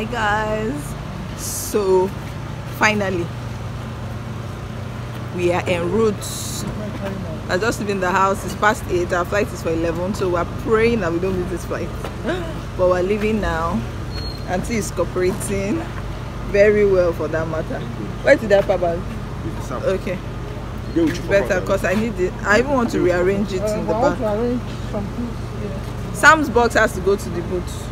Hi guys, so finally we are en route. I just leaving the house. It's past 8. Our flight is for 11, so we're praying that we don't miss this flight, but we're leaving now. Auntie is cooperating very well, for that matter. Where did that papa? Okay, it's better because I need it. I even want to rearrange it in the back. Sam's box has to go to the booth.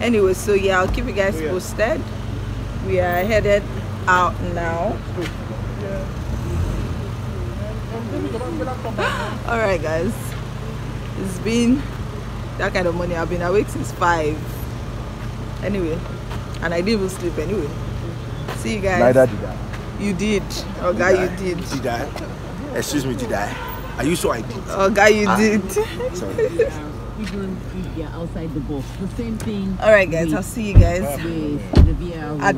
Anyway, so yeah, I'll keep you guys posted. We are headed out now. All right guys, it's been that kind of money. I've been awake since 5 anyway, and I didn't even sleep anyway. See you guys. Neither did I. You did. Oh guy, you did. Did I? Excuse me, did I? Are you sure I did? Oh guy, you did. Sorry. Even if they are outside the box, the same thing. All right guys, I'll see you guys at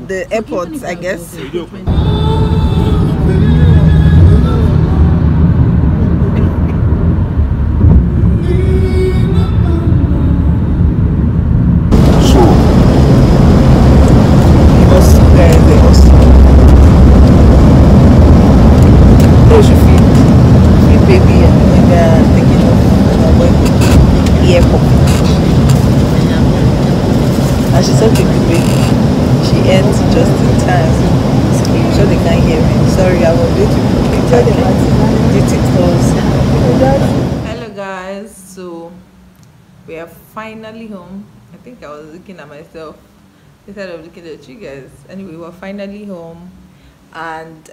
the airport, I guess. Hello guys, so we are finally home. I think I was looking at myself instead of looking at you guys. Anyway, we're finally home, and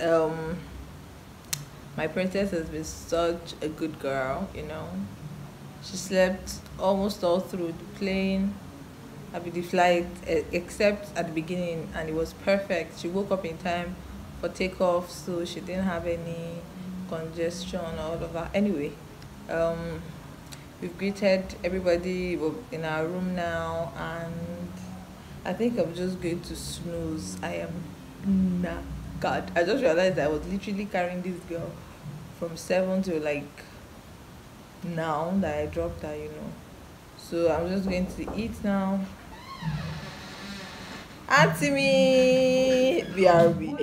my princess has been such a good girl, you know. She slept almost all through the plane, the flight, except at the beginning, and it was perfect. She woke up in time for takeoff, so she didn't have any congestion or all of that. Anyway, we've greeted everybody in our room now, and I think I'm just going to snooze. I am knackered. I just realized I was literally carrying this girl from 7 to like now that I dropped her, you know. So I'm just going to eat now. Auntie me, BRB.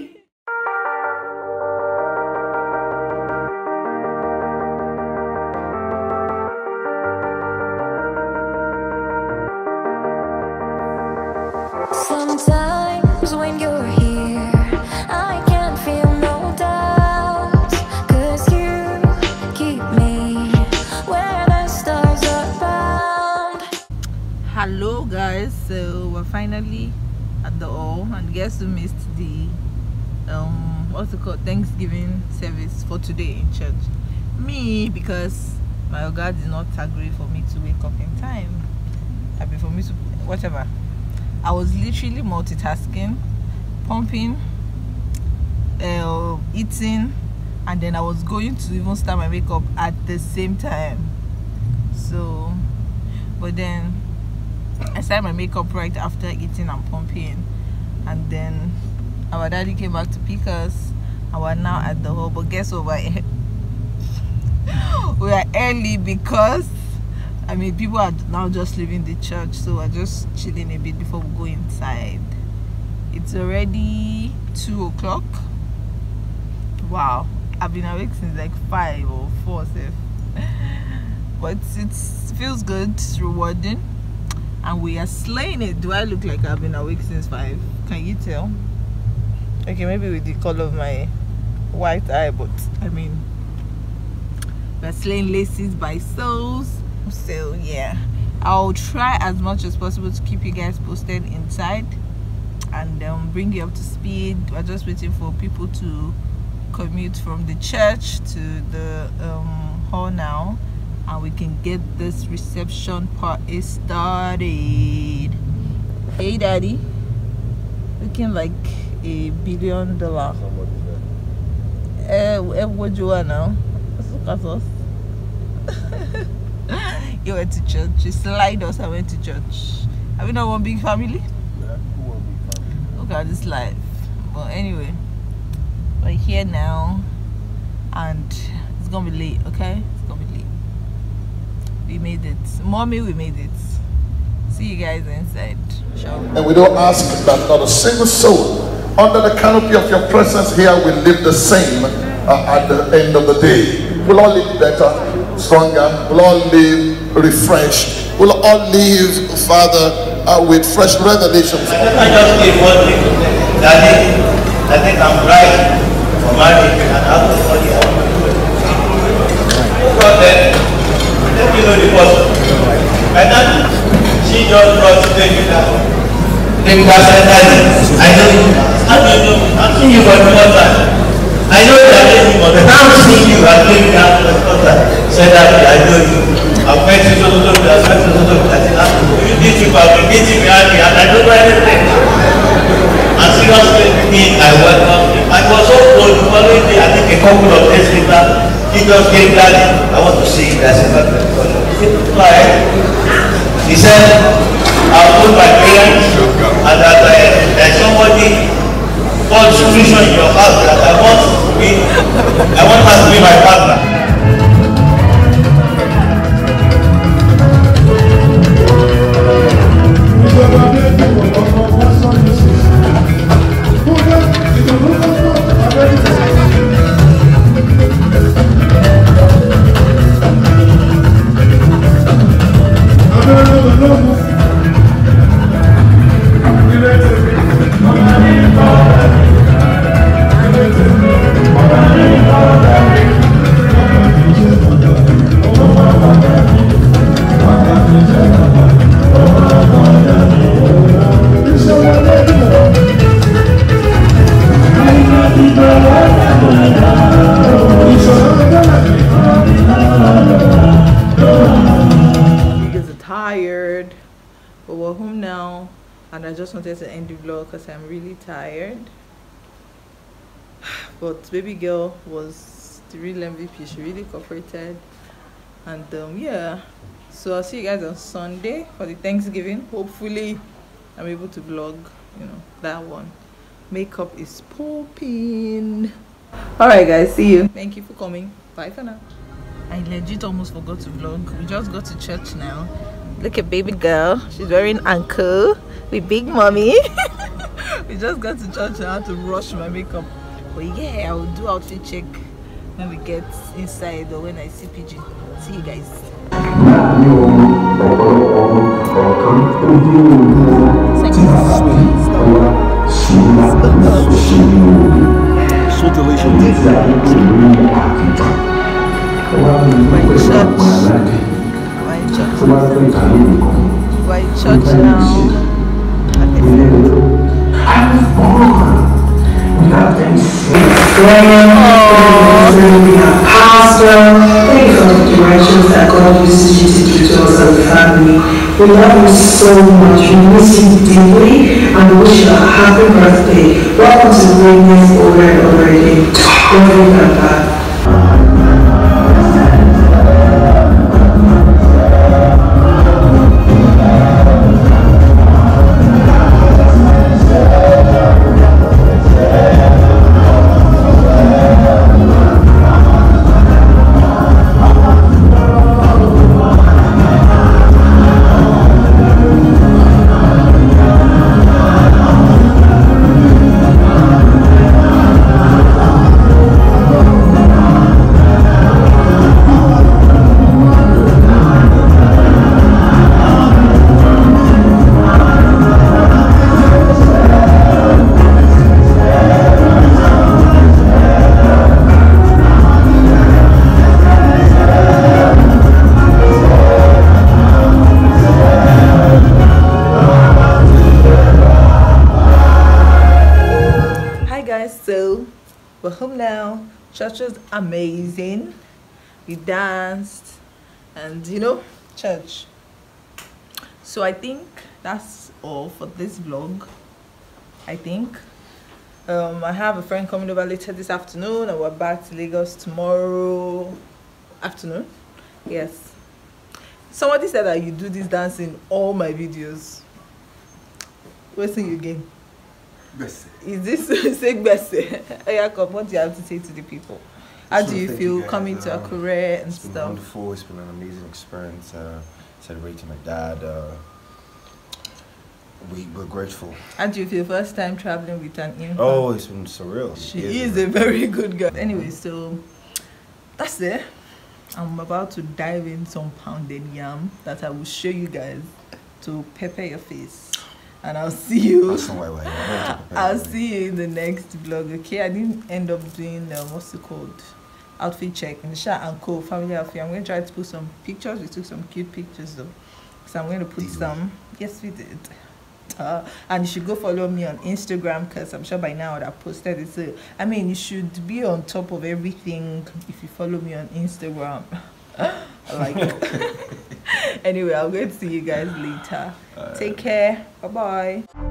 Sometimes when you're here, I can't feel no doubts, 'cause you keep me where the stars are bound. Hello guys, so we're finally at the hall, and guess who missed the what's it called, Thanksgiving service for today in church? Me, because my oga did not agree for me to wake up in time. I mean, for me to whatever. I was literally multitasking, pumping, eating, and then I was going to even start my makeup at the same time. So, but then I started my makeup right after eating and pumping, and then our daddy came back to pick us. And we're now at the hall, but guess what? We are early because, I mean, people are now just leaving the church, so we're just chilling a bit before we go inside. It's already 2 o'clock. Wow, I've been awake since like 5 or 4, safe. But it feels good, it's rewarding, and we are slaying it. Do I look like I've been awake since 5? Can you tell? Okay, maybe with the color of my white eye, but I mean, we're slaying laces by souls. So yeah, I'll try as much as possible to keep you guys posted inside and bring you up to speed. We're just waiting for people to commute from the church to the hall now, and we can get this reception party started. Hey daddy, looking like $1 billion. What you are now? Look at us. You went to church. You slide us. I went to church. Have you not one big family? Yeah, one big family. Look at this life. But anyway, we're here now, and it's gonna be late. Okay, it's gonna be late. We made it, mommy. We made it. See you guys inside. Shall we? And we don't ask that not a single soul under the canopy of your presence here will live the same at the end of the day. We'll all live better, stronger. We'll all live refreshed. We'll all live, Father, with fresh revelations. I just gave one thing to say. Daddy, I think I'm right for marriage and have to study how to do it. God then, let me know the person. And then she just brought to take it down. Take that sentence. I know you. I've seen you for the first time. I know you are living for the first time. I've seen you. I've lived down for the first time. Said that I know you. I've met you so. You are beginning behind me and I don't know anything. And seriously, me, I welcome him. I was so old, the following day, I think a couple of days later, he just came down. I want to see you. I said, he said, I'll put my parents and that there's somebody called solution in your house that I want her to be my partner. And I just wanted to end the vlog because I'm really tired. But baby girl was the real MVP. She really cooperated. And yeah. So I'll see you guys on Sunday for the Thanksgiving. Hopefully I'm able to vlog, you know, that one. Makeup is popping. Alright guys, see you. Thank you for coming. Bye for now. I legit almost forgot to vlog. We just got to church now. Look at baby girl. She's wearing ankle. With big mommy. We just got to church and I had to rush my makeup. But yeah, I will do outfit check when we get inside or when I see Pidgin. See you guys. So delicious. We're in church now. I was born without any sin. We have pastor. Thank you for the directions that God uses you to give to us as a family. We love you so much. We miss you deeply and wish you a happy birthday. Welcome to greatness over and over again. Don't remember. We're home now. Church was amazing. We danced and you know, church. So I think that's all for this vlog. I think I have a friend coming over later this afternoon and we're back to Lagos tomorrow afternoon. Yes, somebody said that you do this dance in all my videos. We'll see you again. Best. Is this say best? Jacob, what do you have to say to the people? How do you feel coming to Akure and stuff? It's been wonderful. It's been an amazing experience. Celebrating my dad, We're grateful. And you, for your first time traveling with an infant. Oh, it's been surreal. She is a very good girl. Anyway, so that's it. I'm about to dive in some pounded yam that I will show you guys to pepper your face. And I'll see you. I'll see you in the next vlog, okay? I didn't end up doing what's it called? Outfit check. Nisha and Co. family outfit. I'm going to try to put some pictures. We took some cute pictures though. So I'm going to put some. Yes, we did. And you should go follow me on Instagram because I'm sure by now that I posted it. So, I mean, you should be on top of everything if you follow me on Instagram. Anyway, I'm going to see you guys later. Take care. Bye-bye.